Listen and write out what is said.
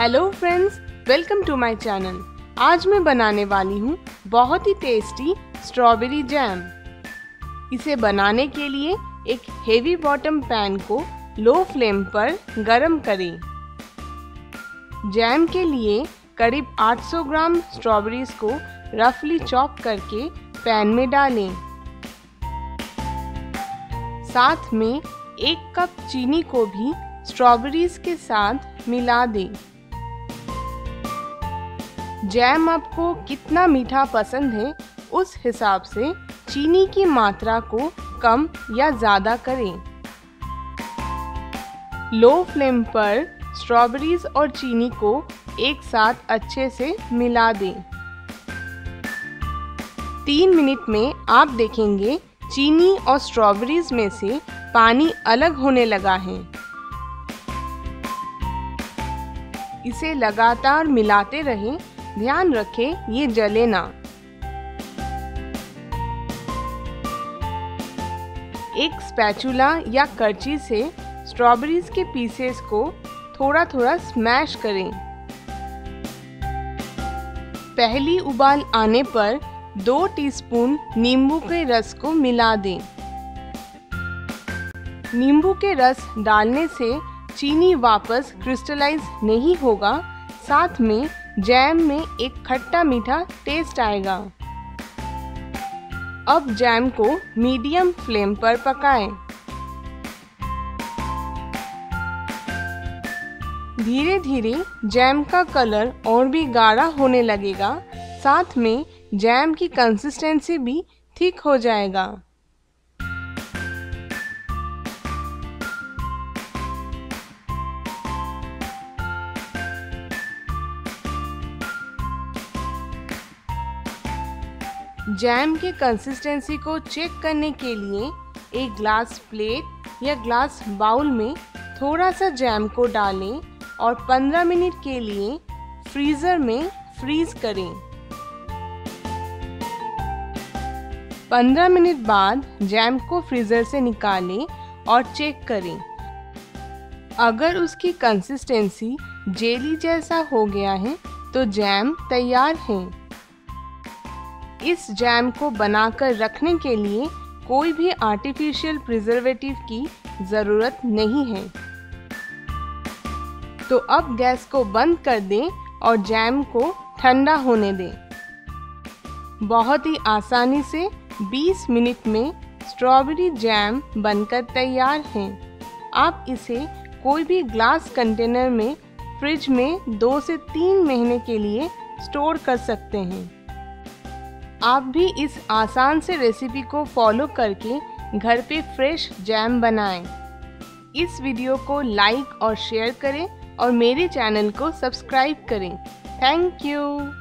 Hello friends, welcome to my channel. आज मैं बनाने वाली हूँ बहुत ही टेस्टी स्ट्रॉबेरी जैम। इसे बनाने के लिए एक हेवी बॉटम पैन को लो फ्लेम पर गरम करें। जैम के लिए करीब 800 ग्राम स्ट्रॉबेरीज को रफली चॉप करके पैन में डालें। साथ में एक कप चीनी को भी स्ट्रॉबेरीज के साथ मिला दें। जैम आपको कितना मीठा पसंद है उस हिसाब से चीनी की मात्रा को कम या ज़्यादा करें। लो फ्लेम पर स्ट्रॉबेरीज और चीनी को एक साथ अच्छे से मिला दें। 3 मिनट में आप देखेंगे चीनी और स्ट्रॉबेरीज में से पानी अलग होने लगा है। इसे लगातार मिलाते रहें, ध्यान रखें ये जले ना। एक स्पैचुला या करची से स्ट्रॉबेरीज के पीसेस को थोड़ा थोड़ा स्मैश करें। पहली उबाल आने पर 2 टीस्पून नींबू के रस को मिला दें। नींबू के रस डालने से चीनी वापस क्रिस्टलाइज नहीं होगा, साथ में जैम में एक खट्टा मीठा टेस्ट आएगा। अब जैम को मीडियम फ्लेम पर पकाएं। धीरे धीरे जैम का कलर और भी गाढ़ा होने लगेगा, साथ में जैम की कंसिस्टेंसी भी ठीक हो जाएगा। जैम की कंसिस्टेंसी को चेक करने के लिए एक ग्लास प्लेट या ग्लास बाउल में थोड़ा सा जैम को डालें और 15 मिनट के लिए फ्रीज़र में फ्रीज़ करें। 15 मिनट बाद जैम को फ्रीज़र से निकालें और चेक करें। अगर उसकी कंसिस्टेंसी जेली जैसा हो गया है तो जैम तैयार है। इस जैम को बनाकर रखने के लिए कोई भी आर्टिफिशियल प्रिजर्वेटिव की ज़रूरत नहीं है। तो अब गैस को बंद कर दें और जैम को ठंडा होने दें। बहुत ही आसानी से 20 मिनट में स्ट्रॉबेरी जैम बनकर तैयार है। आप इसे कोई भी ग्लास कंटेनर में फ्रिज में 2 से 3 महीने के लिए स्टोर कर सकते हैं। आप भी इस आसान से रेसिपी को फॉलो करके घर पे फ्रेश जैम बनाएं। इस वीडियो को लाइक और शेयर करें और मेरे चैनल को सब्सक्राइब करें। Thank you.